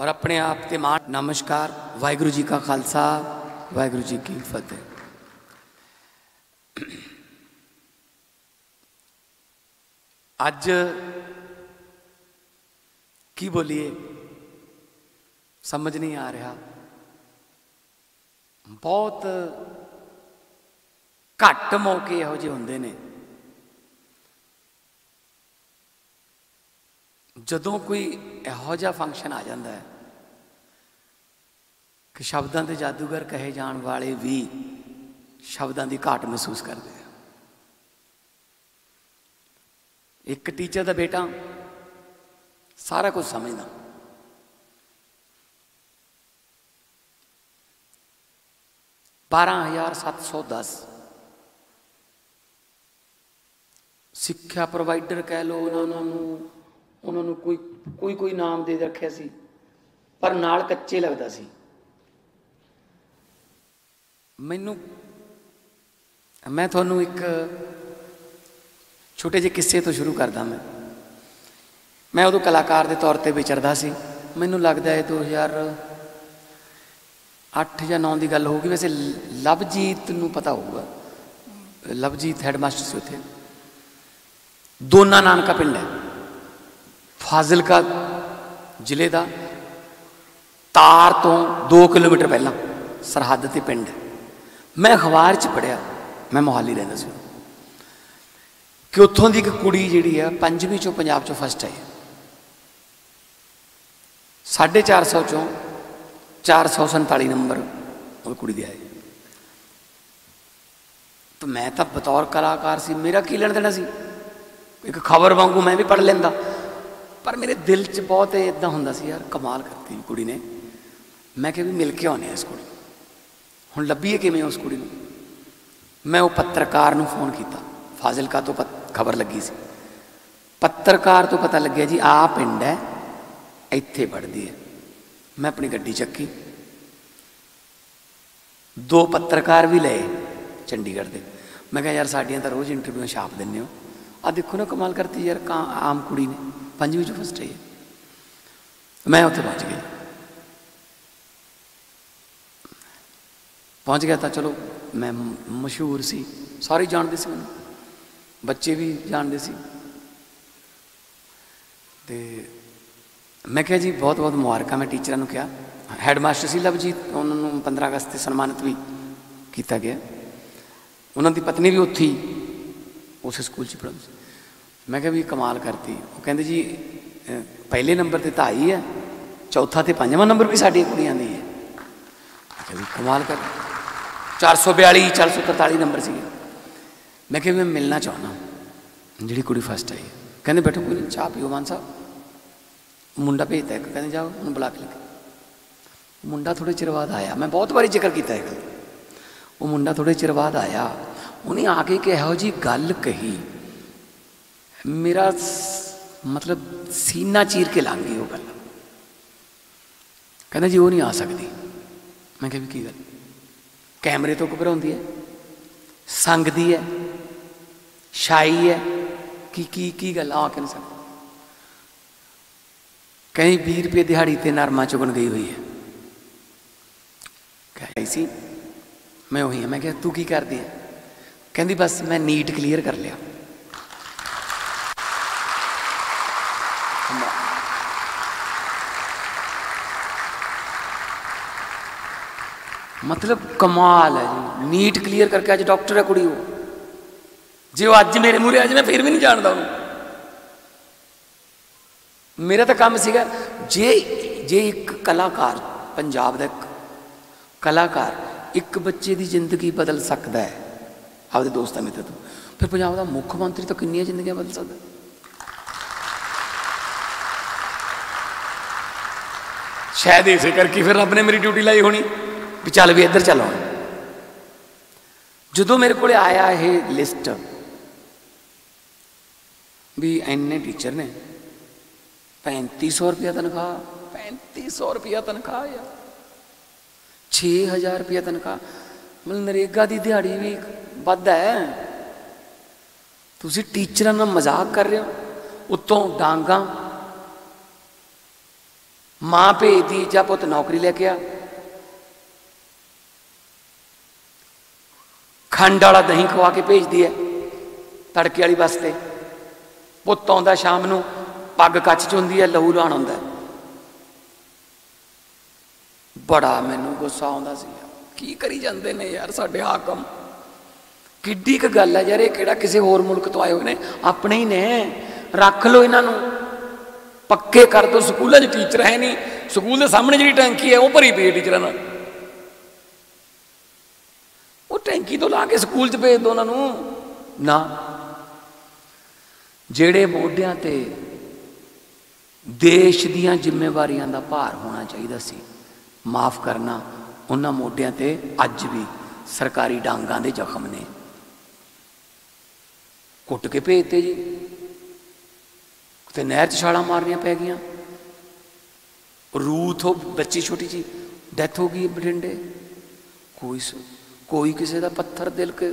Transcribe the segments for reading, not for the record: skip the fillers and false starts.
और अपने आप के मान नमस्कार। वाहिगुरु जी का खालसा, वाहिगुरु जी की फतेह। आज की बोलिए समझ नहीं आ रहा, बहुत घट मौके इहो जे हुंदे ने जदों कोई इहो जिहा फंक्शन आ जाता है कि शब्दों के जादूगर कहे जाने वाले भी शब्दों की घाट महसूस करते हैं। एक टीचर का बेटा सारा कुछ समझदा, बारह हजार 710 सिक्ख्या प्रोवाइडर कह लो, उन्होंने कोई नाम दे रखे सी, पर नाल कच्चे लगता सी। मैं थोनू एक छोटे जे किस्से तो शुरू करदा। मैं उदों कलाकार के तौर पर विचरदा सी। मैनू लगता है 2008 या 2009 की गल होगी। वैसे लवजीत नू पता होगा, लवजीत हैडमास्टर से उथे दोना नानका पिंड है, फाजिलका जिले का तार तो 2 किलोमीटर पहला सरहद ते पिंड है। मैं अखबार च पढ़िया, मैं मोहाली रहंदा सी, कि उत्थों की एक कुड़ी जिहड़ी है 5वीं चों पंजाब चों फर्स्ट आई, 450 चों 447 नंबर वो कुड़ी दे आए। तो मैं तो बतौर कलाकार सी, मेरा की लेना देना सी, एक खबर वांगू मैं भी पढ़ लेंदा, पर मेरे दिल च बहुत इदा हुंदा सी, यार कमाल करती कुड़ी ने। मैं कहा भी मिल के आने इस कुड़ी हुण लभीए किवें उस कुड़ी नूं। मैं वो पत्रकार नूं फोन किया, फाजिलका तो खबर लगी सी, पत्रकार तो पता लग्या जी आ पिंड है, इत्थे पढ़दी है। मैं अपनी गड्डी चक्की, 2 पत्रकार भी लए चंडीगढ़ के। मैं कहा यार साडियां तां रोज़ इंटरव्यू छाप दिंदे हो, आ देखो ना कमाल करती यार, आम कुड़ी ने 5वीं चों फर्स्ट आई है। मैं उत्थे पहुँच गया तो चलो मैं मशहूर सी, सारे जानते सी मैनूं, बच्चे भी जानते सी। ते मैं कहा जी बहुत बहुत मुबारक। मैं टीचरों को कहा, हैडमास्टर सी लवजीत, उन्होंने 15 अगस्त से सन्मानित भी किया गया। उन्होंने पत्नी भी उत्थी उस स्कूल च पढ़ाई। मैं कहा भी कमाल करती। वो कहते जी पहले नंबर से तो आई है, चौथा तो 5वां नंबर भी साढ़ी कुड़ियां दी है। मैं कमाल कर, 442, 443 नंबर से। मैं कहा मैं मिलना चाहना जी कुड़ी फर्स्ट आई है। कहते बैठो कोई नहीं, चाह पियो मान साहब। मुंडा भेजता है, कहते जाओ उन्होंने बुला के लिखा। मुंडा थोड़े चिर बाद आया, मैं बहुत बारी जिक्र किया है। वो मुंडा थोड़े चिर बाद आया, उन्हें आके कहो जी गल कही, मेरा मतलब सीना चीर के लांगी वो गल। कहना जी वो नहीं आ सकती। मैं कहा की गल, कैमरे तो घबराती है, संगदी है, शाई है, की की की गल आ के नहीं सकती। कहीं 20 रुपये दिहाड़ी ते नरमा चुगन गई हुई है। कह सी मैं वही है। मैं क्या तू की कर दी है? कहती बस मैं नीट क्लीयर कर लिया। मतलब कमाल है, नीट क्लीयर करके अज डॉक्टर है कुड़ी। वो जे वो अज मेरे मूहरे अज मैं फिर भी नहीं जानता हूं। मेरा तो काम सीगा जे एक कलाकार, पंजाब का एक कलाकार एक बच्चे की जिंदगी बदल सकता है आपके दोस्तों मित्र तो, फिर पंजाब का मुख्यमंत्री तो कितनी जिंदगी बदल सकता है। शायद इसे करके फिर रब ने मेरी ड्यूटी लाई होनी भी चल भी इधर चलो। जो मेरे को आया है लिस्ट भी इन्ने टीचर ने 3500 रुपया तनख्वाह, 3500 रुपया तनख्वाह या 6000 रुपया तनख्वाह, मतलब नरेगा की दिहाड़ी भी वध है। तुसी टीचर ना मजाक कर रहे हो, उत्तों डांगा मां भेज दी, जा पुत नौकरी लेके आ। खंड वाला दही खवा के भेजती है तड़के वाली वास्ते। पुत आंदा शाम नूं, पग कच्च चुंदी है, लहू लाण आंदा। बड़ा मैनू गुस्सा आउंदा सी, की करी जांदे ने यार साडे हाकम। किड्डी क गल है यार, ये किहड़ा किसी होर मुल्क तो आए हुए ने, अपने ही ने, रख लो इन्हां नूं, पक्के कर दो। स्कूलों टीचर है नहीं, स्कूल के सामने जी टैंकी है वह भरी पी है टीचर, वो टैंकी तो ला के स्कूल च भेज दो उन्होंने। ना जेड़े मोढ़ियां ते देश दियां जिम्मेवारियां दा भार होना चाहिदा सी, माफ करना, उन्हां मोढ़ियां ते अज भी सरकारी डांगां दे जख्म ने। कुट के भेजते जी, नहर च छाला मारनियां पै गईयां, रूथ हो बच्ची छोटी जी डेथ हो गई बठिंडे। कोई किसी का पत्थर दिल के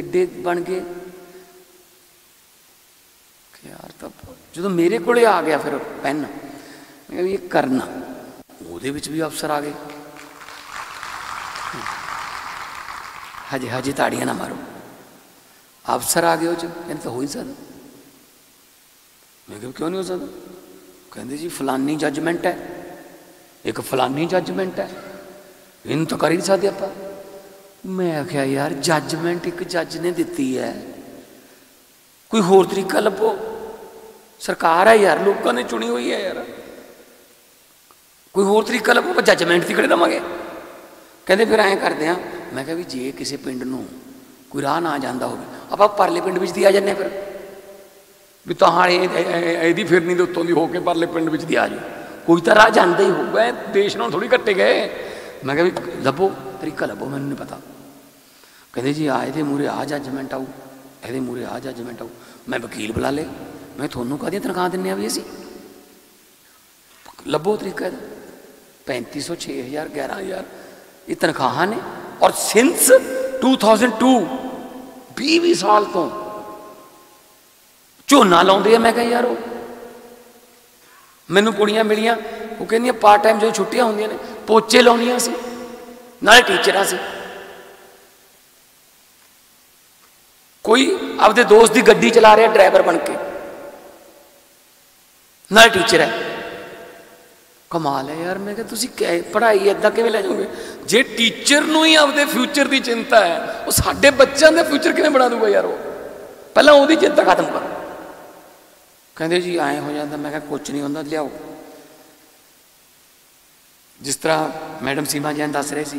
एडे बन गए यार। तो जो मेरे को आ गया फिर पेन, मैं ये करना, ओहदे विच भी अफसर आ गए। हजे हजे ताड़ियां ना मारो, अफसर आ गए हो कहते हो ही सकता। मैं कहा क्यों नहीं हो सकता? कहते जी फलानी जजमेंट है, एक फलानी जजमेंट है, इन तो कर ही नहीं सकते आप। मैं आख्या यार जजमेंट एक जज ने दिती है, कोई होर तरीका लभो। सरकार है यार, लोगों ने चुनी हुई है यार, कोई होर तरीका लभो, पर जजमेंट की कड़े देवे। कहते फिर ऐ करते हैं। मैं कहा भी जे किसी पिंड नूं कोई राह ना जाता हो, आपां परले पिंड विच दी आ जाने, फिर भी तुहां इहदी फिरनी दे उत्तों दी होके परले पिंड विच दी आ जाओ, कोई तो राह जांदा ही होगा, देश नाल थोड़ी कट्टे गए। मैं कहा भी लभो तरीका लभो, मैनूं नहीं पता। कहते जी आ इहदे मूहरे आ जजमेंट आऊ, इहदे मूहरे आ जजमेंट आऊ। मैं वकील बुला ले, मैं तुहानूं काहदियां तनखाह दिंदे आ, भी असीं लभो तरीका। 3500, 6000, 11000 ये तनखाहां ने, और सिंस 2002 20 साल तो झोना लाउंदे। मैं कहा यार मैनू कुड़ियां मिलियां, वो कहंदियां पार्ट टाइम जो छुट्टियां होंदियां ने पोचे लाउणियां सी, नाले टीचरां सी। कोई अपने दोस्त की गड्डी चला रहा ड्राइवर बन के, नाले टीचर है। कमाल है यार। मैं कहा तुसीं पढ़ाई इदां किवें लै जाओगे? जे टीचर नूं ही अपने फ्यूचर की चिंता है, वो साडे बच्चों का फ्यूचर किवें बना दूगा यार? वो पहलां ओहदी चिंता खत्म करो। कहते जी आए हो जाता। मैं कहा कुछ नहीं होंदा, लियाओ। जिस तरह मैडम सीमा जैन दस रहे सी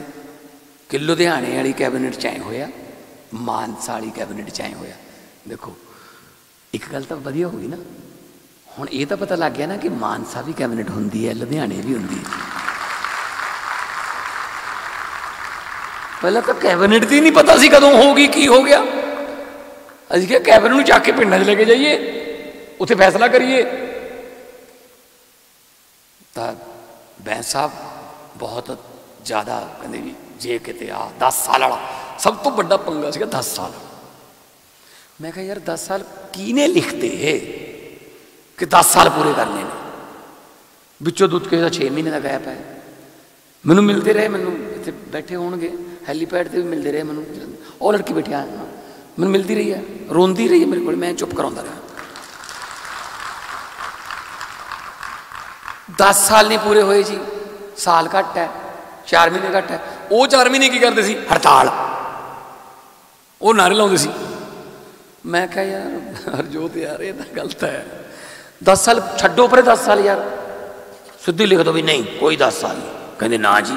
कि लुधियाने वाली कैबिनेट च ऐ होया, मानसा वाली कैबिनेट च ऐ होया। देखो एक गल तो वधिया हो गई ना, हुण ये तो पता लग गया ना कि मानसा भी कैबिनेट हुंदी है, लुधियाने भी हुंदी है। पहले तो कैबिनेट दी नहीं पता सी कदों होगी, की हो गया। असीं क्या कैबिनेट नूं चक के पिंडां च लेके जाइए, उत्थे फैसला करिए। बैंस साहब बहुत ज़्यादा कहते भी जे किते आ 10 साल वाला सब तो बड़ा पंगा सीगा, 10 साल। मैं कहा यार 10 साल किने लिखते है कि 10 साल पूरे करने ने? विचों दूध किसी का 6 महीने का गैप है। मैनू मिलते रहे, मैनू इत्थे बैठे होणगे हैलीपैड से भी मिलते रहे, मैनू और लड़की बैठिया मैनू मिलती रही है, रोंदी रही है मेरे को, मैं चुप कराउंदा रहा। 10 साल नहीं पूरे हुए जी, साल घट है, 4 महीने घट है। वो 4 महीने की करते सी? हड़ताल, वो नारे लाउंदे सी। मैं कहा यार हरजोत यार ये तो गलत है, 10 साल छड्डो परे, 10 साल यार सिद्धू लिख दो भी नहीं, कोई 10 साल नहीं। कहते ना जी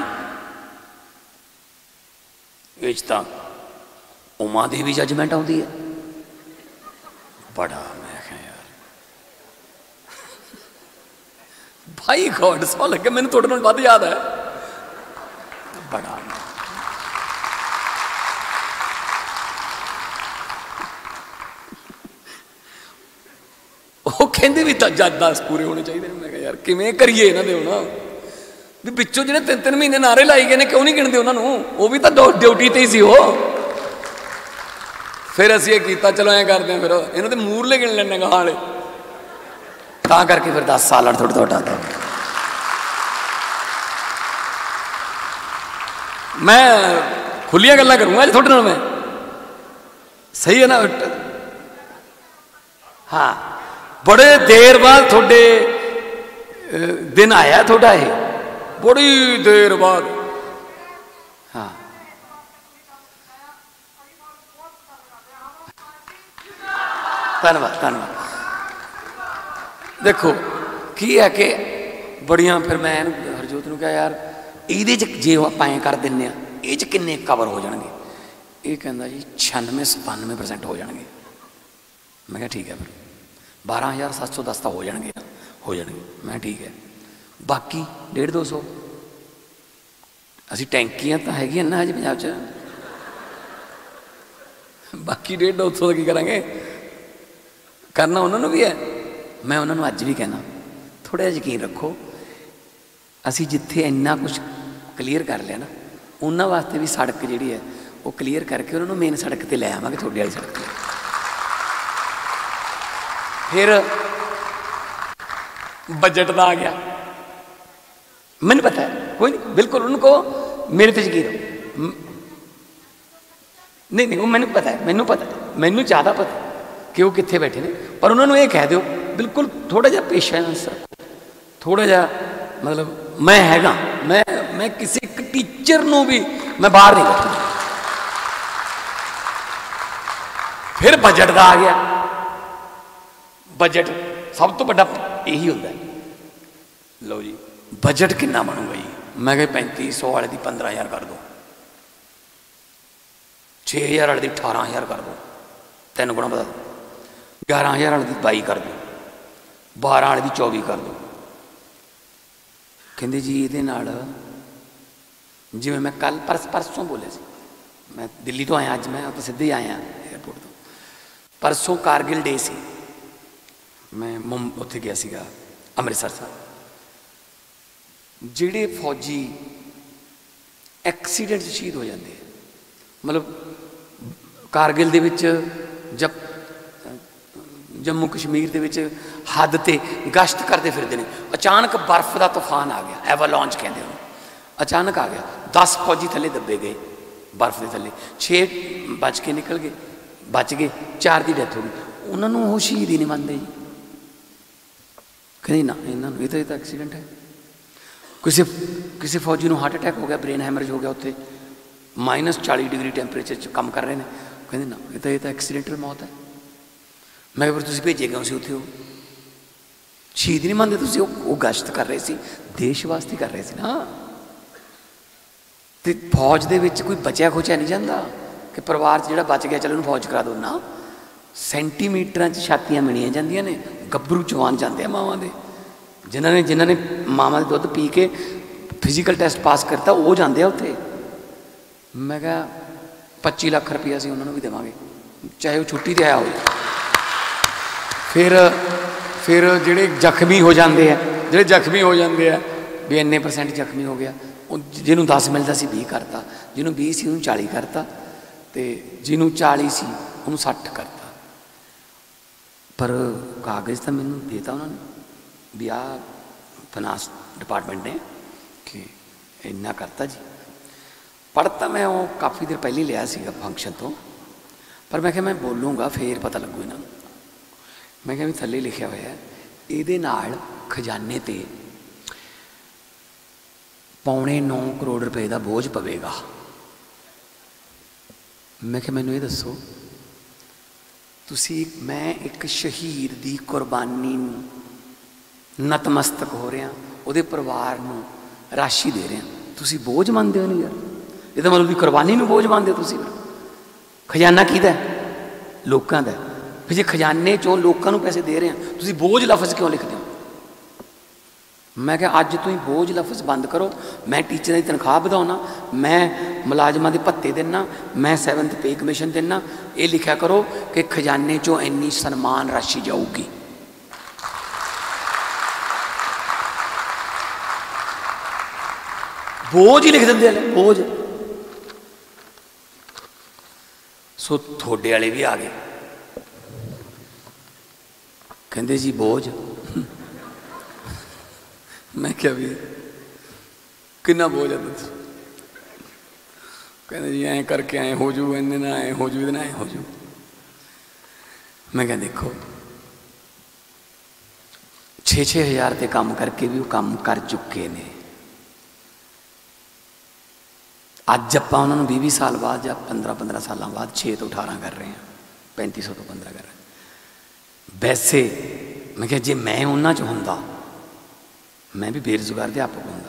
ये तो उमा दी भी जजमेंट आती है। बड़ा भाई गॉड, सवाल लगे मैंने थोड़े नाल वध याद है। बड़ा वो कहते भी जज 10 पूरे होने चाहिए। मैं कहा यार किवें करिए इन्हां दे हुण, भी पिछों जिहड़े 3-3 महीने नारे लाई गए ने क्यों नहीं गिणदे उन्हां नूं? वो भी तो ड्यूटी ते ही सी। हो फिर असीं इह कीता, चलो ऐ करदे आं, फिर इन्हां दे मूरले गिण लैणे गां वाले। तां करके फिर 10 साल थोड़ा थोड़ा आता। मैं खुलिया गल्ला करूंगा जी थोड़े मैं, सही है ना डॉक्टर? हाँ, बड़े देर बाद थोड़े दिन आया थोड़ा है, बड़ी देर बाद। हाँ धन्यवाद धन्यवाद। देखो की है कि बड़िया फिर मैं हरजोत ने कहा यार ये जे आप कर दें ये किन्ने कवर हो जाएंगे, ये कहता जी 96-97% हो जाएंगे। मैं क्या ठीक है फिर 12,710 तो हो जाएंगे। मैं ठीक है बाकी 150-200 असी टैंकियां तो है ना अजी पंजाब च, बाकी 150-200 की करेंगे करना उन्होंने भी है। मैं उन्होंने अज भी कहना थोड़ा यकीन रखो असी जिथे इन्ना कुछ क्लीयर कर लिया ना उन्होंने वास्ते भी सड़क जी है वो क्लीयर करके उन्होंने मेन सड़क पर लै आवे थोड़े वाली सड़क। फिर बजट का आ गया, मैंने पता है कोई नहीं, बिल्कुल उनको मेरे पर यकीन हो। नहीं नहीं वो मैंने पता है, मैनू पता है, मैनू ज़्यादा पता कि वो कितने बैठे ने, पर उन्होंने ये कह दो बिल्कुल थोड़ा जहा पेशेंस रखो, थोड़ा जहा मतलब मैं हैगा, मैं किसी टीचर को भी मैं बाहर नहीं बैठूंगा। फिर बजट का आ गया, बजट सब तो बड़ा यही होता है। लो जी बजट कितना बनूगा जी, मैं कहा 3500 वाले की 15,000 कर दो, 6,000 वाले की 18,000 कर दो, 3 गुना बता दो, 11,000 वाले की 22 कर दो, 12 वाले की 24 कर दो। कहते जी ये जिमें मैं कल परसों बोले सी, मैं दिल्ली तो आया अज, मैं तो सीधे ही आया एयरपोर्ट तो। परसों कारगिल डे से मैं उत्थे गया सीगा अमृतसर साहब। जिहड़े फौजी एक्सीडेंट शहीद हो जाते हैं, मतलब कारगिल दे विच जब जम्मू कश्मीर दे विच हद ते गश्त करते फिरते हैं, अचानक बर्फ का तूफान आ गया, एवलांच कहते हैं, अचानक आ गया 10 फौजी थले दबे गए बर्फ के थले, 6 बच के निकल गए, बच गए 4 की डेथ हो गई। उन्होंने वो शहीद ही नहीं मानते जी, कहीं ना इन्होंने ये तो एक्सीडेंट है। किसी फौजी हार्ट अटैक हो गया, ब्रेन हैमरेज हो गया, उत्थे -40 डिग्री टैंपरेचर कम कर रहे हैं, कहते ना ये तो एक्सीडेंटल मौत है। मैं फिर तुम भेजे क्यों से उत्थे, हो शहीद नहीं मानते, वो गश्त कर रहे थे, देश वास्ते कर रहे थे ना। फौज दे विच कोई बचिया खुचिया नहीं जाता कि परिवार जो बच गया चलो उन्हें फौज करा दो ना, सेंटीमीटर छातियां मिलिया जांदियां ने, गभरू चवान जाते हैं मावां दे, जिन्होंने मावां दे दुध पी के फिजिकल टेस्ट पास करता वो जाते हैं उत्थे। मैं कहा 25 लाख रुपया असीं उन्होंने भी देवांगे चाहे वो छुट्टी ते आया हो। फिर जिहड़े जख्मी हो जाते हैं, जिहड़े जख्मी हो जाते हैं भी इन्ने % जख्मी हो गया, जिन्हों 10 मिलता से 20 करता, जिन्हों 20 से 40 करता, तो जिन्हों 40 से 60 करता। पर कागज़ तो मैंने देता उन्होंने भी आ फाइनांस डिपार्टमेंट ने कि इन्ना करता जी। पढ़ता मैं वो काफ़ी देर पहले लिया फंक्शन तो, पर मैं क्या मैं बोलूँगा फिर पता लगू इन्हों। मैं क्या थले लिखा हुआ ये खजाने ते 9.25 करोड़ रुपए का बोझ पवेगा। मैं क्या मैनू ये दसो तुसी, मैं एक शहीद की कुर्बानी नतमस्तक हो रहा, वो परिवार में राशि दे रहा, तुसी बोझ मानते हो नहीं यार, ये तो मतलब कुर्बानी में बोझ मानते हो तुसी। खजाना किहदा है? लोगों का। फिर जो खजाने चो लोगों पैसे दे रहे हैं तुसी बोझ लफज क्यों लिखते हो? मैं क्या अज तुम बोझ लफज बंद करो। मैं टीचर की तनख्वाह बढ़ाना, मैं मुलाजमान के भत्ते देना, मैं 7th पे कमीशन देना, ये लिखा करो कि खजाने चो इन्नी सन्मान राशि जाऊगी। बोझ ही लिख देंगे बोझ। सो थोड़े वाले भी आ गए कहते जी बोझ। मैं क्या भी किन्ना बोझ है कहते जी ऐ करके आए हो जू इन दिन आए हो जू इतना आए हो जू। मैं क्या देखो 6-6 हज़ार से काम करके भी वो काम कर चुके ने। अज आप उन्होंने 20-20 साल बाद या 15-15 साल बाद 6 तो 18 कर रहे हैं, 3500 तो 15 कर रहे हैं। वैसे मैं क्या जे मैं उन्होंने चो हों मैं भी बेरोजगार अध्यापक हों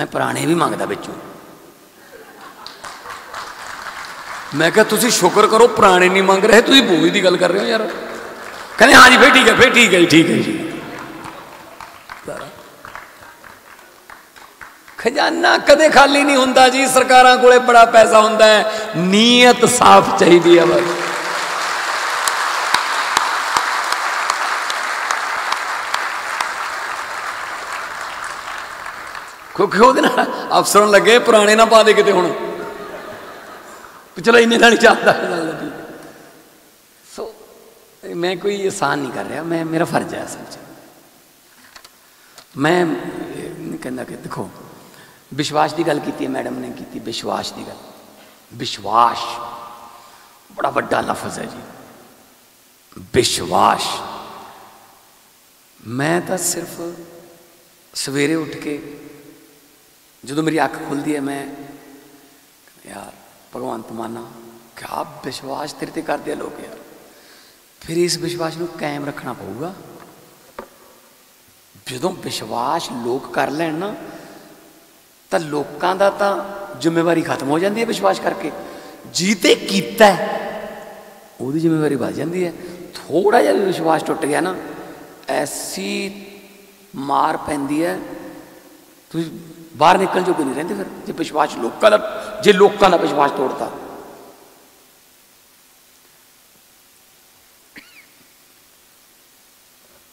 मैं पुराने भी मंगता बेचू। मैं क्या तुम शुक्र करो पुराने नहीं मंग रहे, तुम भूवी की गल कर रहे हो यार। कहने हाँ जी फिर ठीक है, फिर ठीक है, ठीक है जी। खजाना कदे खाली नहीं होंदा जी, सरकारां कोले बड़ा पैसा होंदा है, नीयत साफ चाहिए है बस। क्योंकि वो ना अफसर लगे पुराने ना पा दे किते हुण चलो इन्हें नहीं चाहता। सो मैं कोई एहसान नहीं कर रहा, मैं मेरा फर्ज है असल मैं कहना कि देखो विश्वास की गल की मैडम ने की विश्वास की गल। विश्वास बड़ा वड्डा लफ्ज़ है जी विश्वास। मैं तो सिर्फ सवेरे उठ के जो मेरी अख खुलती है मैं यार भगवान तू माना क्या विश्वास तेरे ते करते लोग यार। फिर इस विश्वास को कायम रखना पऊगा। जो विश्वास लोग कर लैन ना तो लोगों का तो जिम्मेवारी खत्म हो जाती है। विश्वास करके जीते किता वो जिम्मेवारी बढ़ जाती है। थोड़ा जहा भी विश्वास टुट गया ना ऐसी मार पैंदी है तुम बाहर निकल जो कोई नहीं रहिंदे। फिर जो विश्वास लोगों का जे लोगों का विश्वास तोड़ता।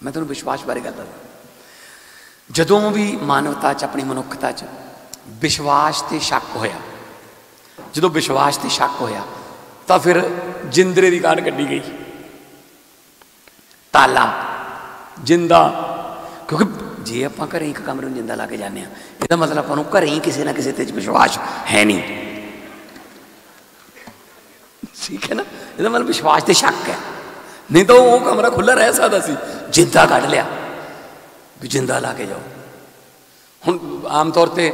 मैं तुम्हें विश्वास बारे गल दस्सदा जदों भी मानवता च अपनी मनुखता च विश्वास ते शक होया। जो विश्वास ते शक होया तो फिर जिंदरे की कान कड्डी गई ताला जिंदा। क्योंकि जे आप घर एक कमरे में जिंदा ला के जाने यह मतलब आपको घर ही किसी ना किसी ते विश्वास है नहीं, ठीक है ना। यह मतलब विश्वास ते शक है, नहीं तो वह कमरा खुला रह सकता सी, जिंदा कढ़ लिया भी जिंदा ला के जाओ। हम आम तौर पर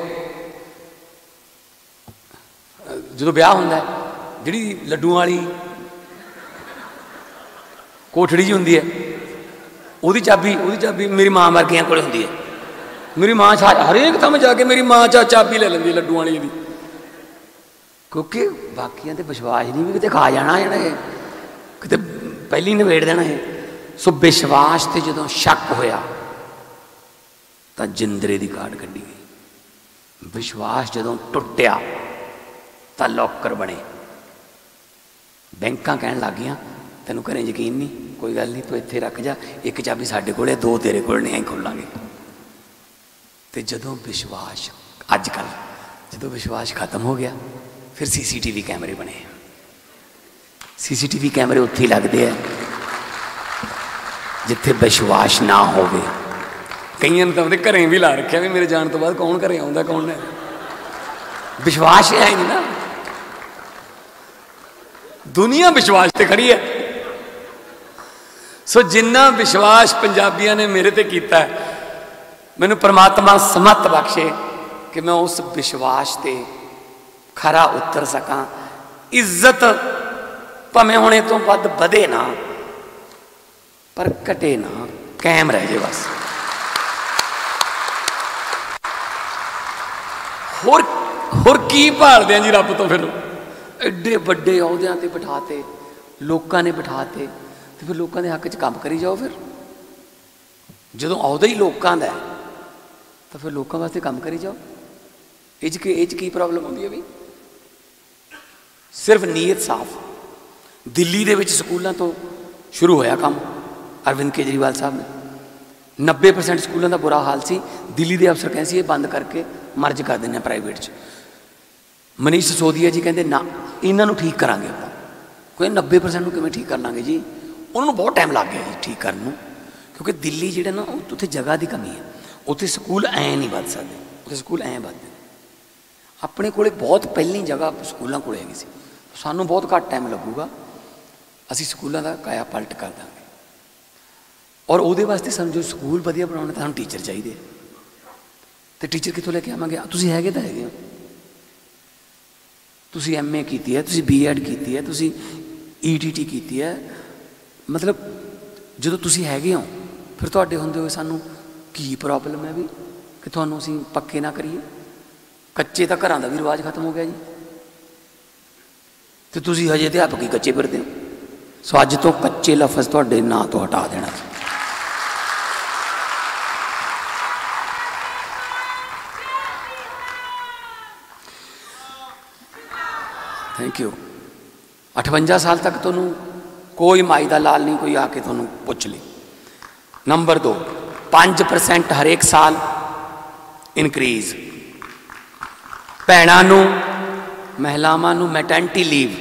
जो ब्याह होंदा है जिहड़ी लड्डू वाली कोठड़ी जी होंदी है उहदी चाबी मेरी माँ वर्गियां कोल होंदी है। मेरी माँ हरेक थां जाके मेरी माँ चाबी ले लैंदी लड्डू वाली दी, क्योंकि बाकियां ते विश्वास नहीं भी किते खा जाना है किते पहली नवेड़ देना है। सो विश्वास ते जदों शक होया तो जिंदरे की काट कड्डी गई। विश्वास जदों टुटिया तो लॉकर बने, बैंकां कहण लग गईयां तैनूं घरें यकीन नहीं, कोई गल नहीं तू इत्थे रख जा, एक चाबी साडे कोले 2 तेरे कोल ने, ऐं खोलांगे। तो जदों विश्वास अजकल जदों विश्वास खत्म हो गया फिर CCTV कैमरे बने। CCTV कैमरे उत्थे लगदे है जिथे विश्वास ना होवे। कईयों ने तो अपने घरें भी ला रखे भी मेरे जाने तो बाद कौन घरें आउंदा कौन नहीं, विश्वास है नहीं ना। दुनिया विश्वास से खड़ी है। सो जिन्ना विश्वास पंजाबियों ने मेरे ते कीता है मैनूं परमात्मा समत बख्शे कि मैं उस विश्वास से खरा उतर सकां। इज्जत भावें हुणे तो वध वधे ना पर घटे ना, कायम रह जाए बस। होर की भालते हैं जी रब तो। फिर एडे बड़े अहुदियां ते बिठाते लोगों ने बिठाते तो फिर लोगों के हक च काम करी जाओ। फिर जो अहुदा ही लोगों का है तो फिर लोगों वास्ते काम करी जाओ। इज की प्रॉब्लम आती है भी सिर्फ नीयत साफ। दिल्ली के स्कूलों तो शुरू होया काम अरविंद केजरीवाल साहब ने। 90% स्कूलों का बुरा हाल सी, दिल्ली के अफसर कहें बंद करके मर्ज कर देने प्राइवेट च। मनीष सिसोदिया जी कहते ना इन्हों ठीक करा कोई 90% किमें ठीक कर लाँगे जी। उन्होंने बहुत टाइम लग गया जी ठीक करने, क्योंकि दिल्ली जोड़ा ना उत्थे जगह की कमी है। उत्थे स्कूल ऐ नहीं बद सकते, उत्थे स्कूल ऐ बदते। अपने कोले बहुत पहली जगह स्कूलों को हैगी सी सानू बहुत घट टाइम लगूगा असी स्कूलों का काया पलट कर देंगे और वो वास्ते समझो स्कूल वधिया बनाने तो सानू टीचर चाहिए तो टीचर कितों लेके आवेंगे तुसीं हैगे तो है तुसीं एम ए की है तुसीं बी एड की है तुसीं ई टी टी की है मतलब जो तुसीं हैगे हो फिर तुहाडे हुंदे होए सानू की प्रॉब्लम है भी कि तुहानू असीं पक्के ना करिए कच्चे तो घरां दा भी रिवाज खत्म हो गया जी तो तुसीं हजे अध्यापक ही कच्चे फिरदे हो सो अज तो कच्चे लफज तुहाडे नां तो हटा देना थैंक यू 58 साल तक तुहानू कोई माई का लाल नहीं कोई आके तुहानू पुछ ले। नंबर 2 5% हरेक साल इनक्रीज भैणा नू महिलावां नू मैटरनिटी लीव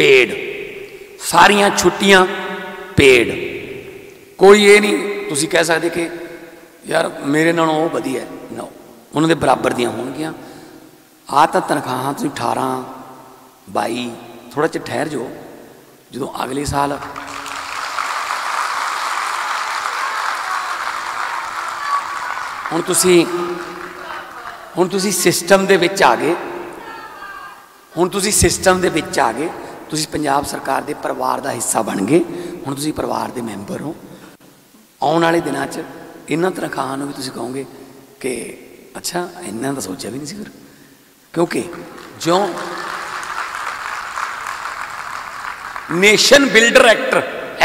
पेड सारिया छुट्टियां पेड कोई ये नहीं तुसी कह सकते कि यार मेरे नालों वो वधिया है नो उन्होंने बराबर दियां होणगियां आ तां तनख्वाहां तुसी 18 22 थोड़ा चि ठहर जाओ जो अगले साल हुण तुसी सिस्टम दे विच आ गए तुसी पंजाब सरकार दे परिवार दा हिस्सा बन गए हुण तुसी परिवार दे मैंबर हो आउण वाले दिनां च इन्हां तनखाहां नूं भी तुसी कहोगे कि अच्छा इन्ना तां सोचिया भी नहीं सी फिर क्योंकि जो नेशन बिल्डर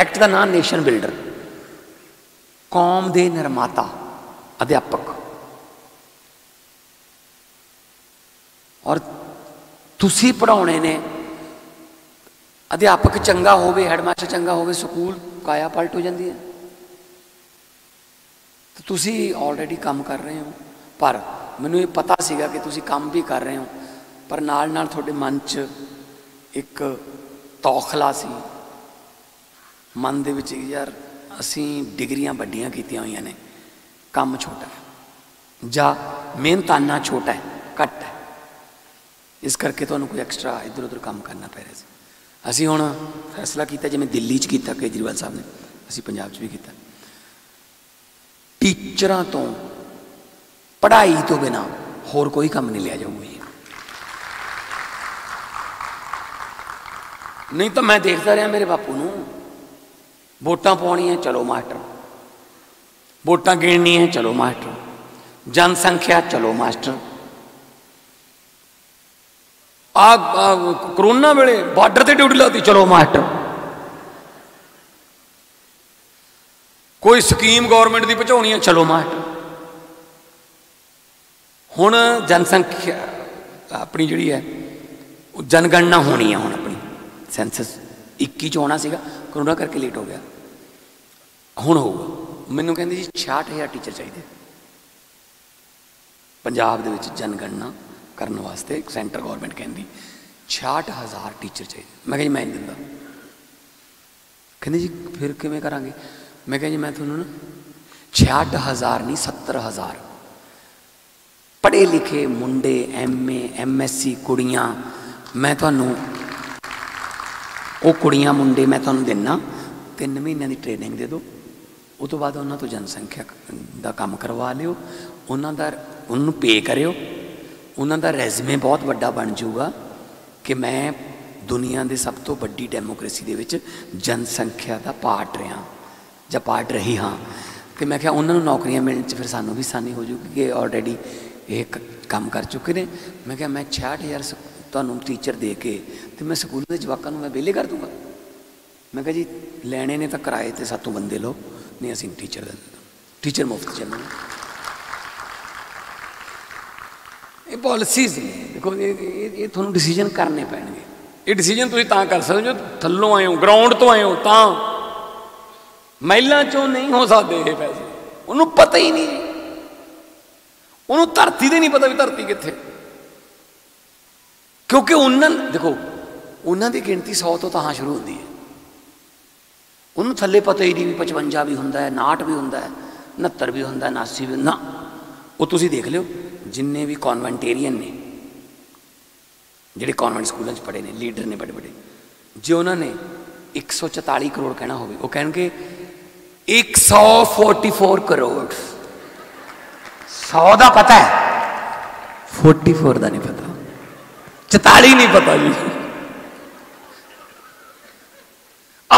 एक्ट का नाम नेशन बिल्डर कौम दे निर्माता अध्यापक और तुसी पढ़ाने ने अध्यापक चंगा होवे हेडमास्टर चंगा होवे स्कूल काया पलट हो जाती है तो तुसी ऑलरेडी काम कर रहे हो पर मैनूं ये पता सीगा कि तुसी काम भी कर रहे हो पर नाल नाल तुहाडे मन च एक तौखला सी मन दे विच यार असी डिग्रियां वड्डियां कीतियां होईयां ने काम छोटा है जा मेहनत आना छोटा है घट है इस करके तो कोई एक्स्ट्रा इधर उधर काम करना पै रहा है। असी हुण फैसला किया जिवें दिल्ली च किया केजरीवाल साहब ने असी पंजाब च भी किया टीचरां तो पढ़ाई तो बिना होर कोई काम नहीं लिया जाऊगा नहीं तो मैं देखता रहा मेरे बापू नूं वोटां पाउणियां चलो मास्टर वोटां गिणनियां चलो मास्टर जनसंख्या चलो मास्टर आ कोरोना वेले बार्डर से ड्यूटी लाती चलो मास्टर कोई स्कीम गौरमेंट की पहुंचानी है चलो मास्टर हुण जनसंख्या अपनी जिहड़ी है जनगणना होनी है हुण अपनी सेंसस 21 होना सीगा कोरोना करके लेट हो गया हुण होगा मैनूं कहिंदे जी 66000 टीचर चाहिए पंजाब दे विच जनगणना करने वास्ते सेंटर गौरमेंट कहती 66000 टीचर चाहिए मैं कहा जी मैं नहीं दिंदा कहते जी फिर किवें करांगे मैं कहा जी मैं तुहानूं ना 66000 नहीं 70000 पढ़े लिखे मुंडे MA MSc कुड़ियां मैं तुहानूं ओह कुड़ियां मुंडे मैं तुहानूं दिना 3 महीनों की ट्रेनिंग दे दो उस तो बाद उन्हां तों जनसंख्या का काम करवा लिओ उन्हां दा उन्हूं पे करिओ उन्हां दा रेजमे बहुत वड्डा बन जाऊगा कि मैं दुनिया के सब तो वड्डी डेमोक्रेसी दे विच जनसंख्या का पार्ट रहा जां पार्ट रही हाँ तो मैं क्या उन्हां नूं नौकरियां मिलण फिर सानूं भी आसानी हो जाऊगी कि ऑलरेडी ये काम कर चुके ने मैं क्या मैं 66000 तुहानूं टीचर दे के तो मैं स्कूल के जवाकां नूं मैं विहले कर दूंगा मैं क्या जी लैणे ने तो किराए ते सातों बंदे लो नहीं असीं टीचर टीचर मुफ्त चलना ये पॉलिसीज ने देखो ये थोड़ा डिसीजन करने पैणगे ये डिसीजन तुसीं तां कर सकते जो थल्लों आए हो ग्राउंड तो आए हो तां महिला चों नहीं हो सकते ये पैसे उन्होंने पता ही नहीं उन्होंने धरती का नहीं पता भी धरती कित्थे क्योंकि उन्होंने देखो उन्होंने गिणती 100 तो तां शुरू होती है उन्होंने थले पता ही नहीं भी 55 भी होंदा है 59 भी होंदा है 69 भी होंदा है 79 भी ना वो तुसी देख लिओ जिन्ने भी कॉन्वेंटेरियन ने ਜਿਹੜੇ ਕਨਵੈਂਟ ਸਕੂਲਾਂ 'ਚ ਪੜ੍ਹੇ ਨੇ, ਲੀਡਰ ਨੇ ਬੜੇ ਬੜੇ, ਜੇ ਉਹਨਾਂ ਨੇ 144 ਕਰੋੜ ਕਹਿਣਾ ਹੋਵੇ ਉਹ ਕਹਿਣਗੇ 144 ਕਰੋੜ। 100 ਦਾ ਪਤਾ ਹੈ, 44 ਦਾ ਨਹੀਂ ਪਤਾ, 44 ਨਹੀਂ ਪਤਾ ਜੀ।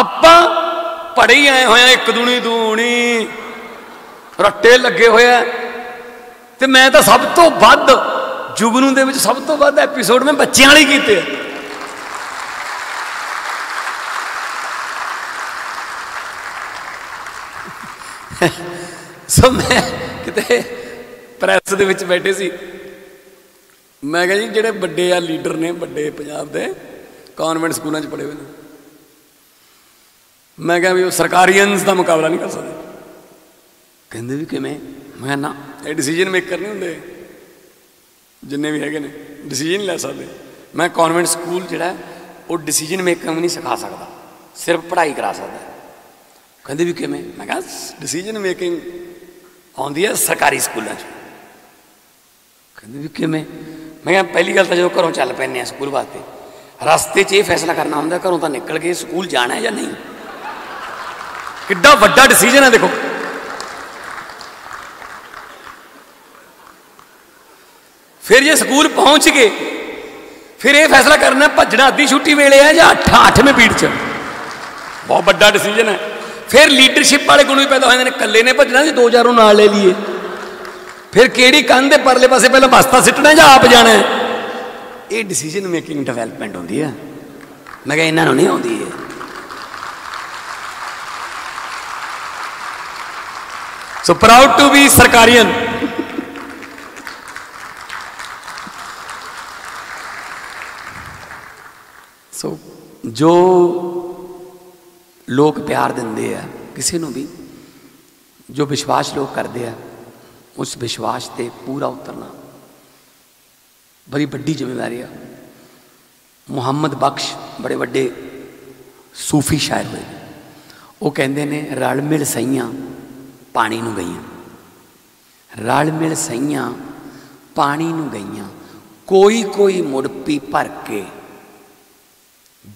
ਆਪਾਂ पढ़े ही आए होया एक दूनी दूनी रट्टे लगे होया ते मैं तो सब तो वध जुगनू दे विच सब तो वध एपीसोड में बच्चों वाले कीते। सो मैं किते प्रेस दे विच बैठे सी, मैं कहा जी जेडे बड़े आ लीडर ने बड़े पंजाब दे कॉन्वेंट स्कूलों च पढ़े हुए ने, मैं क्या भी सरकारियंस का मुकाबला नहीं कर सकते। कहते भी किमें, मैं ना ये डिसीजन मेकर नहीं होंगे, जिन्हें भी है डिसीजन लै सकते। मैं कॉन्वेंट स्कूल जोड़ा वो डिसीजन मेकिंग नहीं सिखा सकता, सिर्फ पढ़ाई करा सकता। कहते भी किमें, मैं क्या डिसीजन मेकिंग आती है सरकारी स्कूलों। कहते भी किमें, मैं क्या पहली गल तो जो घरों चल पैने स्कूल वास्ते रास्ते ये फैसला करना होंगे घरों तो निकल के स्कूल जाना है या नहीं, कितना बड़ा डिसीजन है। देखो फिर ये स्कूल पहुंच गए, फिर ये फैसला करना भजना अद्धी छुट्टी वेले है या अठवें पीरियड च, बहुत बड़ा डिसीजन है। फिर लीडरशिप वाले गुण भी पैदा होते हैं, कल्ले ने भजना जी दो चारों नाल ले लिए, फिर केड़ी कंध परले पासे पहले बस्ता सिटना या आप जाना है। ये डिसीजन मेकिंग डिवेलपमेंट होती है, मैं क्या इन्हों नहीं आती है। So proud to be सरकारियन। So जो लोग प्यार दिंदे आ किसी नूं भी, जो विश्वास लोग करते हैं, उस विश्वास ते पूरा उतरना बड़ी बड़ी जिम्मेदारी है। मुहम्मद बख्श बड़े बड़े सूफी शायर हुए, वो कहते ने रल मिल सईयां पानी नूं गईयां, रल मिल सईयां पानी नूं गईयां, कोई कोई मुड़ पी भर के,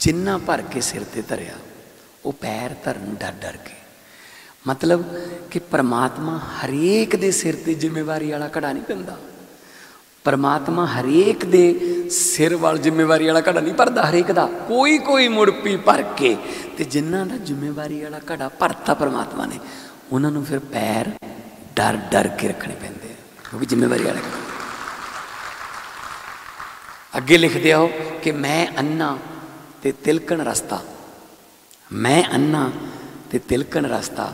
जिन्ना भर के सिर ते धरिया वो पैर धरन डर डर के। मतलब कि परमात्मा हरेक दे सिर ते जिम्मेवारी वाला घड़ा नहीं पैंदा, परमात्मा हरेक दे सिर वाल जिम्मेवारी वाला घड़ा नहीं भरदा, हरेक दा कोई कोई मुड़ पी भर के, ते जिन्ना दा जिम्मेवारी वाला घड़ा भरता परमात्मा ने, उन्होंने फिर पैर डर डर के रखने पैंदे क्योंकि जिम्मेवारी वाले। अगे लिखते आओ कि मैं अन्ना ते तिलकन रस्ता, मैं अन्ना ते तिलकन रस्ता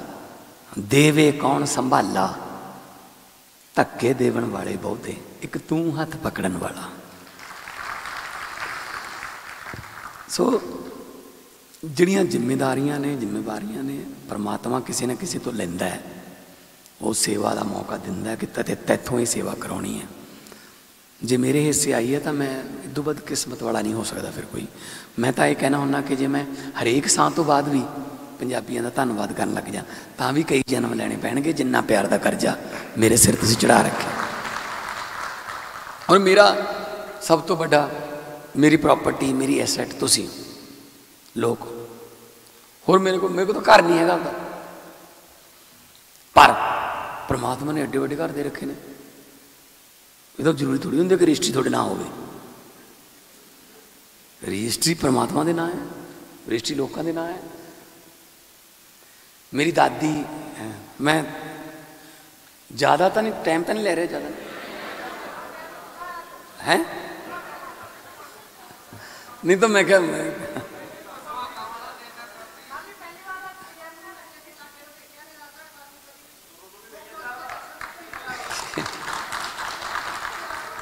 देवे कौन संभाला, धक्के देवन वाले बहुते एक तू हथ पकड़न वाला। सो ਜਿਹੜੀਆਂ ਜ਼ਿੰਮੇਵਾਰੀਆਂ ਨੇ ਪਰਮਾਤਮਾ ਕਿਸੇ ਨਾ ਕਿਸੇ ਤੋਂ ਲੈਂਦਾ ਹੈ, ਉਹ ਸੇਵਾ ਦਾ ਮੌਕਾ ਦਿੰਦਾ ਕਿ ਤੈਥੋਂ ਹੀ ਸੇਵਾ ਕਰਾਉਣੀ ਹੈ। ਜੇ ਮੇਰੇ ਹਿੱਸੇ ਆਈ ਹੈ ਤਾਂ ਮੈਂ ਇਦੋਂ ਵੱਧ ਕਿਸਮਤ ਵਾਲਾ ਨਹੀਂ ਹੋ ਸਕਦਾ। ਫਿਰ ਕੋਈ ਮੈਂ ਤਾਂ ਇਹ ਕਹਿਣਾ ਹੁੰਦਾ ਕਿ ਜੇ ਮੈਂ ਹਰੇਕ ਸਾਹ ਤੋਂ ਬਾਅਦ ਵੀ ਪੰਜਾਬੀਆਂ ਦਾ ਧੰਨਵਾਦ ਕਰਨ ਲੱਗ ਜਾ ਤਾਂ ਵੀ ਕਈ ਜਨਮ ਲੈਣੇ ਪੈਣਗੇ, ਜਿੰਨਾ ਪਿਆਰ ਦਾ ਕਰਜ਼ਾ ਮੇਰੇ ਸਿਰ ਤੁਸੀਂ ਚੜਾ ਰੱਖਿਆ। ਔਰ ਮੇਰਾ ਸਭ ਤੋਂ ਵੱਡਾ ਮੇਰੀ ਪ੍ਰਾਪਰਟੀ ਮੇਰੀ ਐਸੈਟ ਤੁਸੀਂ लोग, और मेरे को तो घर नहीं है, पर परमात्मा ने एडे वड्डे घर दे रखे ने। ये तो जरूरी थोड़ी होंदी कि रजिस्ट्री थोड़े ना होवे, रजिस्ट्री परमात्मा दे ना है, रजिस्ट्री लोगों के ना है। मेरी दादी, मैं ज़्यादा तो नहीं टाइम तो नहीं ले रहा ज़्यादा है, नहीं तो मैं क्या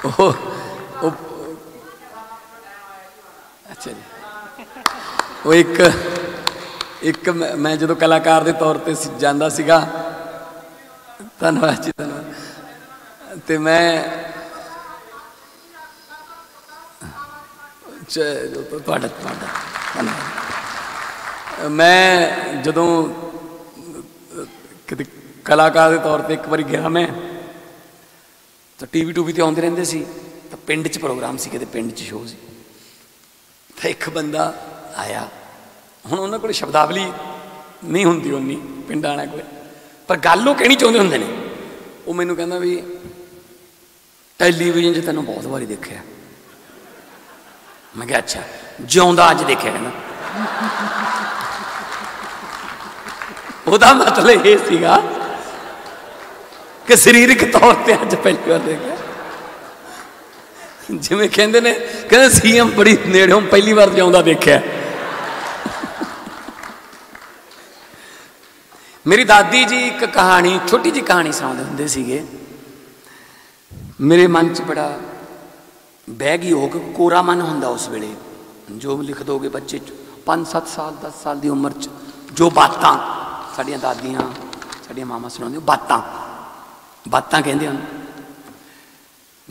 अच्छा जी वो एक मैं जो कलाकार के तौर पर जाता सीगा, धन्यवाद जी धन्यवाद, तो मैं जदों कलाकार के तौर पर एक बार गया मैं, तो टीवी टूवी तो आते रहते सी, तो पिंड च प्रोग्राम से, कहते पिंड च शो से, तो एक बंदा आया, हुण उन्हां कोल शब्दावली नहीं हुंदी उन्नी पिंडां वालिआं कोल, पर गल ओह कहणी चाहुंदे हुंदे ने। वह मैनूं कहंदा वी टेलीविजन 'च तैनूं बहुत वारी देखिआ। मैं कहा अच्छा, जिउंदा अज देखिआ। कहंदा ओहदा मतलब ये सीगा कि शरीरक तौर पर अज पहली बार देखिआ। जिवें कहंदे ने कहंदे सीएम बड़ी नेड़ों पहली बार जिउंदा देखिआ। मेरी दादी जी एक कहानी, छोटी जी कहानी सुनाते होंदे सीगे। मेरे मन च बड़ा बैग ही होग, कोरा मन होंदा उस वेले। जो लिख दोगे बच्चे 5-7 साल 10 साल की उम्र च जो बातां साडियां दादियां साडियां मामा सुनाउंदियां, बातां बातां कहंदे हन।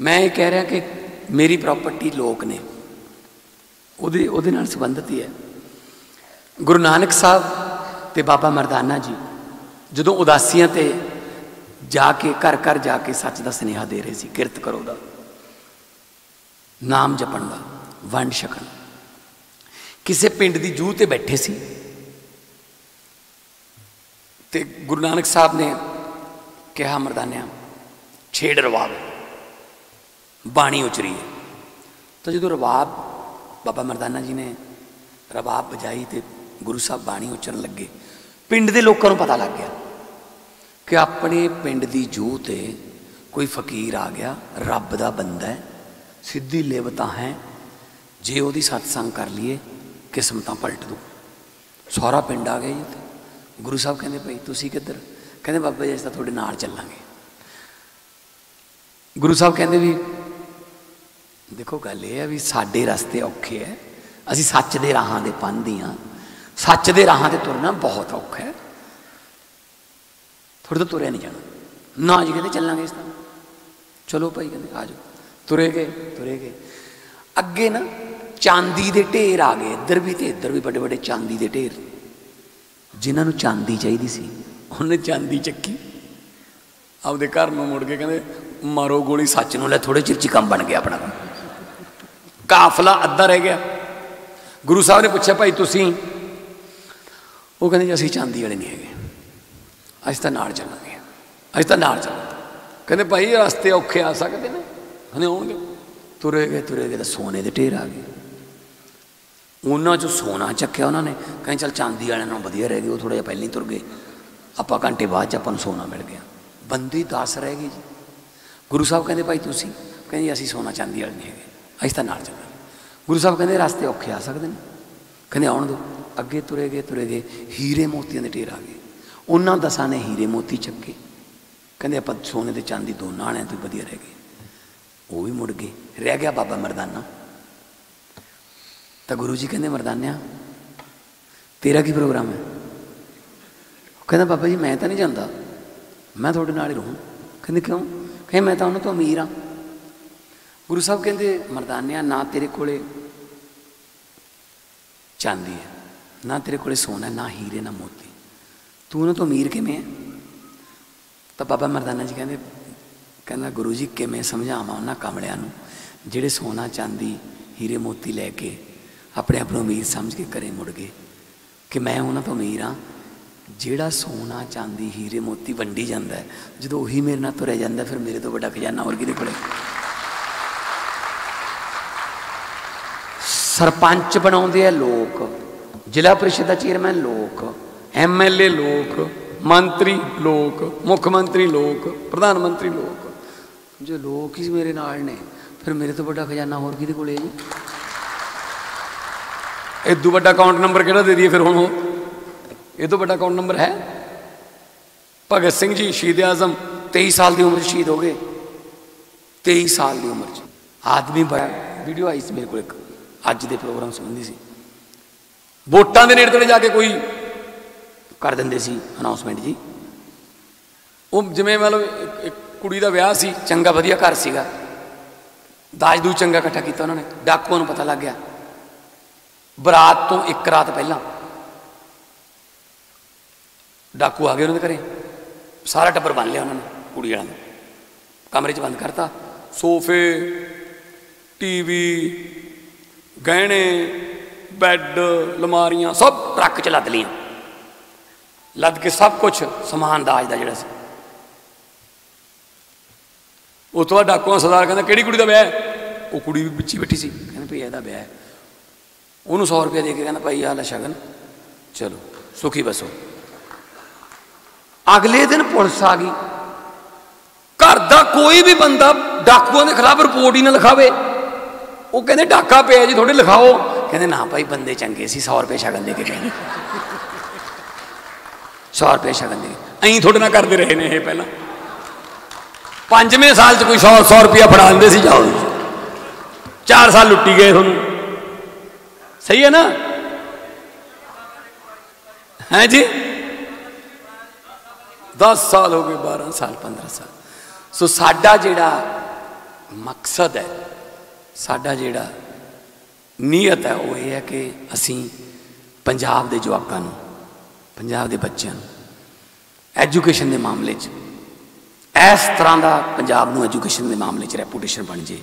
मैं ये कह रहा कि मेरी प्रॉपर्टी लोक ने, उहदे नाल संबंधित ही है। गुरु नानक साहब ते बाबा मर्दाना जी ਜਦੋਂ ਉਦਾਸੀਆਂ ਤੇ ਜਾ ਕੇ ਘਰ ਘਰ ਜਾ ਕੇ ਸੱਚ ਦਾ ਸੁਨੇਹਾ ਦੇ ਰਹੇ ਸੀ, ਕਿਰਤ ਕਰੋ ਦਾ, ਨਾਮ ਜਪਣ ਦਾ, ਵੰਡ ਛਕਣ। ਕਿਸੇ ਪਿੰਡ ਦੀ ਜੂਹ ਤੇ ਬੈਠੇ ਸੀ ਤੇ ਗੁਰੂ ਨਾਨਕ ਸਾਹਿਬ ਨੇ ਕਿਹਾ, ਮਰਦਾਨਿਆਂ ਛੇੜ ਰਵਾਬ, ਬਾਣੀ ਉਚਰੀ। ਤਾਂ ਜਦੋਂ ਰਵਾਬ ਬਾਬਾ ਮਰਦਾਨਾ ਜੀ ਨੇ ਰਵਾਬ ਵਜਾਈ ਤੇ ਗੁਰੂ ਸਾਹਿਬ ਬਾਣੀ ਉਚਰਨ ਲੱਗੇ, पिंड दे लोकां नूं पता लग गया कि अपने पिंड दी जूह ते कोई फकीर आ गया, रब दा बंदा है, सीधी लेवता है, जे ओहदी सत्संग कर लिए किस्मतां पलट दू। सारा पिंड आ गया जी ते गुरु साहब कहंदे, भाई तुसीं किधर? कहंदे बाबा जी असीं तां तुहाडे नाल चलांगे। गुरु साहब कहंदे भी देखो गल इह है भी साडे रस्ते औखे है, असीं सच दे राहां दे पांदी हां, सच दे राहां ते तुरना बहुत औखा है, थोड़े तो तुरया नहीं जाना। ना जी कहते चलांगे इस तरह, चलो भाई कहते आ जाओ। तुरे गए तुरे गए, अगे ना चांदी दे ढेर आ गए, इधर भी तो इधर भी बड़े बड़े चांदी दे ढेर। जिन्होंने चांदी चाहिए सी उन्हें चांदी चक्की, आपदे घर में मुड़ के कहते मारो गोली सच नूं लै, थोड़े चिर च काम बन गया अपना। काफला अद्धा रह गया। गुरु साहब ने पूछा, भाई तुसीं? वो कहते असीं चांदी वाले नहीं है, असीं तां नाल चलांगे, असीं तां नाल चलांगे। कहते भाई रस्ते औखे आ सकते ने। कहते आउणगे। तुरे गए तां सोने दे ढेर आ गए। उन्हां चों सोना चक्किया उन्होंने। कहते चल चांदी वालिआं नालों वधिया रह गए, वो थोड़ा जिहा पहले ही तुर गए, आपां घंटे बाद आपां नूं सोना मिल गया। बंदी 10 रह गई जी। गुरु साहब कहते भाई तुसीं? कहते असीं सोना चांदी वाले नहीं है, असीं तां नाल चलांगे। गुरु साहब कहते रस्ते औखे आ सकते ने। कहते आउण दो। अगे तुरे गए हीरे मोतियां दे ढेर आ गए। उन्होंने 10 ने हीरे मोती चक्के। कहते आप सोने ते चांदी दोनों आने तो वधिया रह गए। वो भी मुड़ गए, रह गया बाबा मर्दाना। तो गुरु जी कहते मर्दानिया तेरा की प्रोग्राम है? कहता बाबा जी मैं तो नहीं जाता, मैं थोड़े नाल ही रहूँ। कहते क्यों? कहें मैं तो उन्होंने तो अमीर हाँ। गुरु साहब कहते मर्दानिया ना तेरे को चांदी है, ना तेरे को सोना, ना हीरे, ना मोती, तू ना तो अमीर किमें है? तो बाबा मर्दाना जी कहते कहना गुरु जी किमें समझाव उन्होंने कमलिया जेड़े सोना चांदी हीरे मोती लैके अपने आप अमीर समझ के घरें मुड़ गए कि मैं उन्होंने तो अमीर हाँ। जेड़ा सोना चांदी हीरे मोती वंडी जाता है, जो उही मेरे नाल तुरै जाता फिर मेरे तो वड्डा खजाना होर किहदे कोल? सरपंच बनाउंदे आ लोग, जिला परिषद का चेयरमैन लोग, MLA लोग, मंत्री लोग, मुख्यमंत्री लोग, प्रधानमंत्री लोग, जो लोग ही मेरे नाल ने फिर मेरे तो बड़ा खजाना होर किहदे कोल है जी? इदू बड़ा अकाउंट नंबर किहड़ा दे दिए फिर? हुण इदू बड़ा अकाउंट नंबर है? भगत सिंह जी शहीद आजम 23 साल की उम्र शहीद हो गए। 23 साल की उम्र आदमी बड़ा। वीडियो आई मेरे को एक अज के प्रोग्राम संबंधी सी, वोटां के नेड़े जाके कोई कर देंगे सी अनाउंसमेंट जी। वो जिमें मतलब एक कुड़ी का विआह सी, चंगा वधिया घर सीगा, दाज दूज चंगा इकट्ठा किया उन्होंने। डाकुआं नूं पता लग गया बरात तो एक रात पहला। डाकू आ गए उन्होंने घरें, सारा टब्बर बन लिया उन्होंने, कुड़ी वाला कमरे च बंद करता। सोफे, टीवी, गहने, बैड लमारियां सब ट्रक च लद लिया, लद के सब कुछ समान दाज का जोड़ा। उस तो बाद डाकुआ सरदार कहता कि कुड़ी का ब्याह, वो कुड़ी भी पिछी बैठी सी, कहना भाई यदा ब्याह, उन्होंने 100 रुपया दे के कहना भाई आ ला शगन, चलो सुखी बसो। अगले दिन पुलिस आ गई, घर का कोई भी बंदा डाकुआ के खिलाफ रिपोर्ट ही ना लिखावे। वो कहते डाका पे जी थोड़े लिखाओ, कहते ना भाई बंदे चंगे सी, 100 रुपये शगन दे के गए, 100 रुपये शगन दे अं थोड़े ना करते रहे ने। पहला 5वें साल च कोई 100 रुपया फड़ा देंदे सी, जाओ 4 साल लुटी गए थोनू। सही है ना? हैं जी 10 साल हो गए, 12 साल, 15 साल। सो साडा जिहड़ा मकसद है, साडा जिहड़ा नीयत है, वो ये है कि असी पंजाब के युवकों नूं, पंजाब के बच्चों एजुकेशन के मामले च इस तरह का पंजाब में एजुकेशन के मामले में रैपूटेशन बन जाए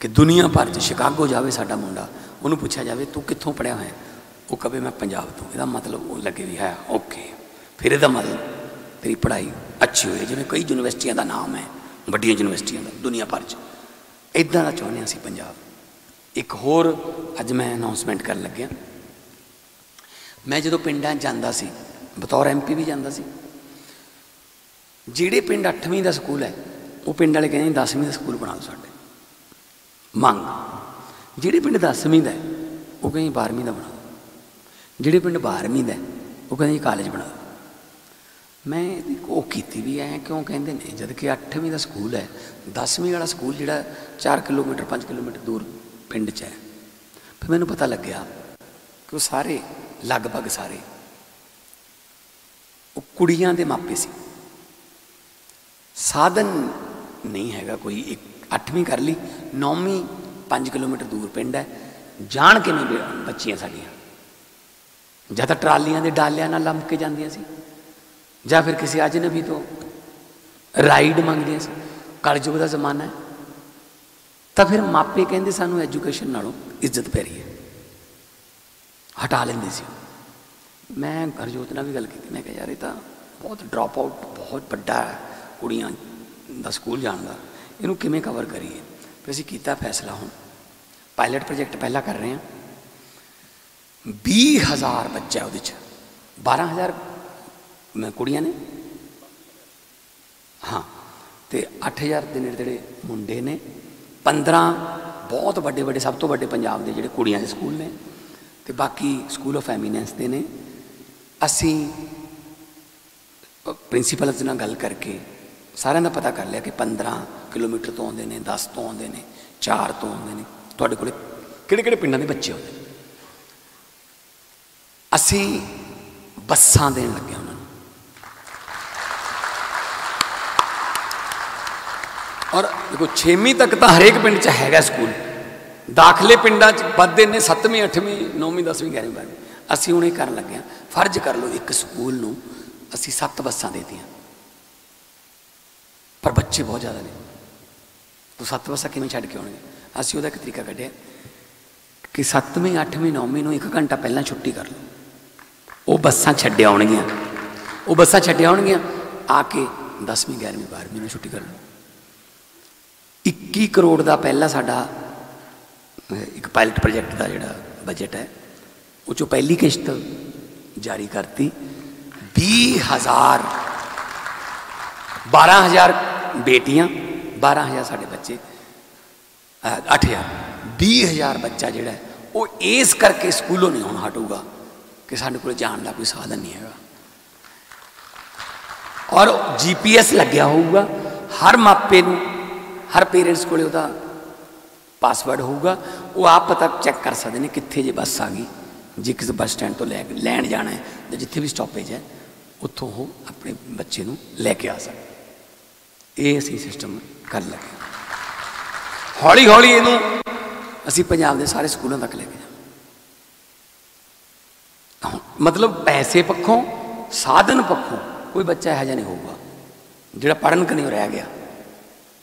कि दुनिया भर शिकागो जाए साडा मुंडा, उन्होंने पूछा जाए तू कितों पढ़िया होया, वो कहे मैं पंजाब तो, यदा मतलब वो लगे भी है ओके, फिर यदा मतलब तेरी पढ़ाई अच्छी हुई। जिवें कई यूनिवर्सिटियां का नाम है, बड़िया यूनिवर्सिटियां का दुनिया भर इदा का चाहते असीं पंजाब। एक होर अज मैं अनाउंसमेंट कर लग्या, मैं जो पिंडा जाता सी बतौर MP भी जाता सी, जिहड़े पिंड 8वीं का स्कूल है वो पिंड वाले कहते 10वीं का स्कूल बना दो साडे मंग, जिहड़े पिंड 10वीं का वो कहें 12वीं का बना दो, जिहड़े पिंड 12वीं का वो कहें कॉलेज बना दो। मैं वो की भी ऐ क्यों कहते हैं, जबकि 8वीं का स्कूल है, 10वीं वाला स्कूल जिहड़ा 4 किलोमीटर 5 किलोमीटर दूर पिंड च है। फिर मैनूं पता लग्या कि वो सारे लगभग सारे वो कुड़ियां दे मापे सी, साधन नहीं हैगा कोई। एक 8वीं कर ली, 9वीं 5 किलोमीटर दूर पिंड है, जान के नहीं बच्चियां साड़ियां जां तां ट्रालियां दे डालियां नाल लंब के जांदियां सी, जां फिर किसी अजनबी तो राइड मंगदियां सी। कलयुग दा जमाना है तां फिर मापे कहंदे सानू एजुकेशन नालों इज्जत पै रही है, हटा लैंदे सी। मैं हरजोत नाल भी गल कीती, मैं कहा यार ये तां बहुत ड्रॉप आउट बहुत वड्डा है कुड़ियां दा स्कूल जाण दा, इनू किवें कवर करिए। फिर असीं कीता फैसला, हुण पायलट प्रोजैक्ट पहला कर रहे हैं, 20,000 बच्चा उहदे च 12,000 कुड़ियां ने, हाँ ते 8,000 दे नेड़े मुंडे ने, 15 बहुत वड्डे वड्डे सब तो वड्डे पंजाब दे जिहड़े कुड़ियां दे स्कूल ने, ते बाकी स्कूल ऑफ एमीनेंस दे ने। असीं प्रिंसीपल नाल गल करके सारे का पता कर लिया कि 15 किलोमीटर तो आते हैं, 10 तो आते हैं, 4 तो आते हैं, थोड़े कोल किहड़े-किहड़े पिंडां दे बच्चे आते हैं। असीं बसां देण लगे उन्हां नूं, और देखो 6वीं तक तो हरेक पिंड च हैगा स्कूल, दाखले पिंडां च वधदे ने 7वीं 8वीं 9वीं 10वीं 11वीं। असीं हुण इह करन लगे हां, फर्ज कर लो एक स्कूल नूं असीं 7 बसां देतियां, पर बच्चे बहुत ज़्यादा ने, तो 7 बसां किवें छड्ड के आउणगे। असीं उहदा एक तरीका कढिया कि 7वीं 8वीं 9वीं नूं 1 घंटा पहलां छुट्टी कर लो, वो बसां छड्ड आउणगीआं, वो बसां छड्ड आउणगीआं, आके 10वीं 11वीं 12वीं नूं छुट्टी कर लो। 21 करोड़ का पहला साडा एक पायलट प्रोजैक्ट का जिहड़ा बजट है, उस चों पहली किश्त जारी करती। 20,000 12,000 बेटियां, 12,000 साढ़े बच्चे, 8,000 20,000 बच्चा जोड़ा है वो इस करके स्कूलों नहीं होना हटूगा कि साढ़े को जान का कोई साधन नहीं है, और GPS लग्या होगा हर मापे को, हर पेरेंट्स को पासवर्ड होगा, वो आप पता चेक कर सकते हैं कितने जी बस आ गई, जी किसी बस स्टैंड तो लैन जाना है तो जिथे भी स्टॉपेज है उत्थों वो अपने बच्चे को लैके आ सकते। ये असी सिस्टम कर लगे, हौली हौली इनू असी पंजाब के सारे स्कूलों तक लेके जाए। मतलब पैसे पक्षों साधन पक्षों कोई बच्चा यह नहीं होगा जिहड़ा पढ़न के नहीं रह गया,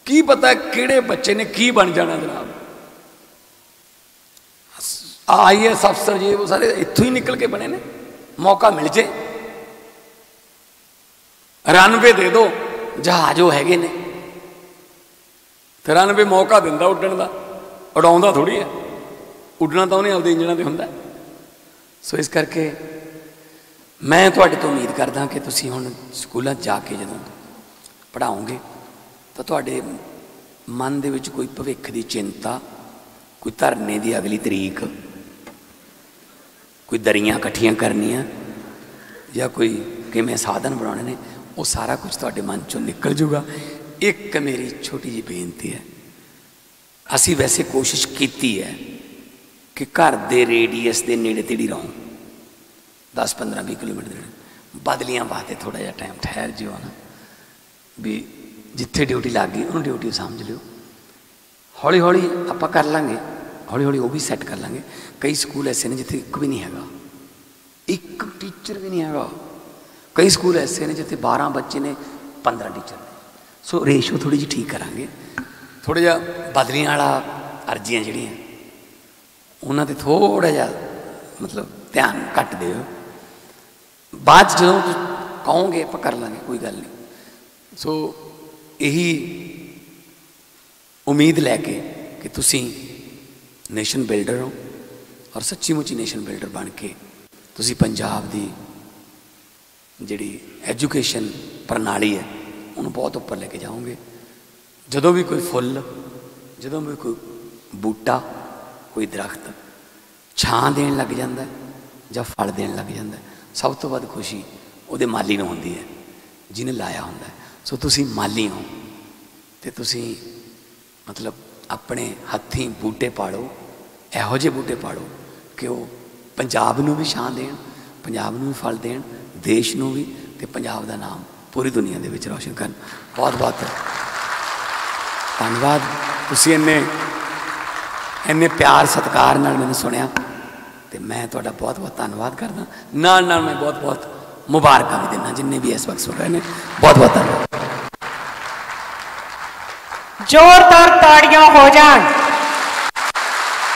की पता किहड़े बच्चे ने की बन जाना। जनाब आईएएस अफसर जी वो सारे इतों ही निकल के बने ने। मौका मिल जे रनवे दे दो जहाज वो है ने, तो रनवे मौका दिता उड्डन का, उड़ा थोड़ी है, उड्डना तो उन्हें आपके इंजनों पर होंगे। सो इस करके मैं थोड़े तो उम्मीद करदा कि तुसीं हुण स्कूलों जाके जदों पढ़ाओगे तो तुहाडे मन दे विच कोई भविष्य की चिंता, कोई धरने की अगली तरीक, कोई दरियां इकट्ठियां करनियां या कोई किवें साधन बनाने ने, वो सारा कुछ तुहाडे मन चों निकल जूगा। एक मेरी छोटी जी बेनती है, असी वैसे कोशिश कीती है कि घर के रेडियस के नेड़े तेड़ी रहो, 10-15-20 किलोमीटर बदलियां वास्ते थोड़ा जिहा टाइम ठहर जिओ ना, भी जिथे ड्यूटी लग गई उन्होंने ड्यूटी समझ लियो। हौली हौली आप कर लाँगे, हौली हौली वो भी सैट कर लाँगे। कई स्कूल ऐसे ने जिथे एक भी नहीं हैगा, एक टीचर भी नहीं हैगा। कई स्कूल ऐसे ने जिथे 12 बच्चे ने 15 टीचर ने। सो रेशो थोड़ी जी ठीक करांगे, थोड़ा जा बदलियां वाला अर्जियां जिहड़ियां उन्हां ते थोड़ा जा मतलब ध्यान घट दे, बाद जो कहोगे आप कर लाँगे, कोई गल नहीं। सो यही उम्मीद लैके कि तुसी नेशन बिल्डर हो और सच्ची मुची नेशन बिल्डर बन के तुसी पंजाब दी जिहड़ी एजुकेशन प्रणाली है उन्होंने बहुत उपर लेके जाओगे। जदों भी कोई फुल, जदों भी कोई बूटा, कोई दरख्त छां देन लग जाता है या फल देन लग जाता है, सब तो वध खुशी उहदे माली नूं हुंदी है जिन्हें लाया होंदा है। सो तुसी माली हो ते तुसी मतलब अपने हत्थी बूटे पाड़ो, इहो जे बूटे पाड़ो कि वो पंजाब नूं भी छां देण, पंजाब नूं भी फल देण, देश नूं भी, ते पंजाब दा नाम पूरी दुनिया दे विच रोशन करन। बहुत बहुत धन्नवाद, तुसी इन्ने प्यार सत्कार नाल मैनूं सुनिया ते मैं तुहाडा बहुत बहुत धन्नवाद करदा। नाल नाल मैं बहुत बहुत मुबारक भी देना जिन्हें भी इस वक्त सुन रहे हैं। बहुत बहुत धन्यवाद, जोरदार ताड़ियां हो जाएं।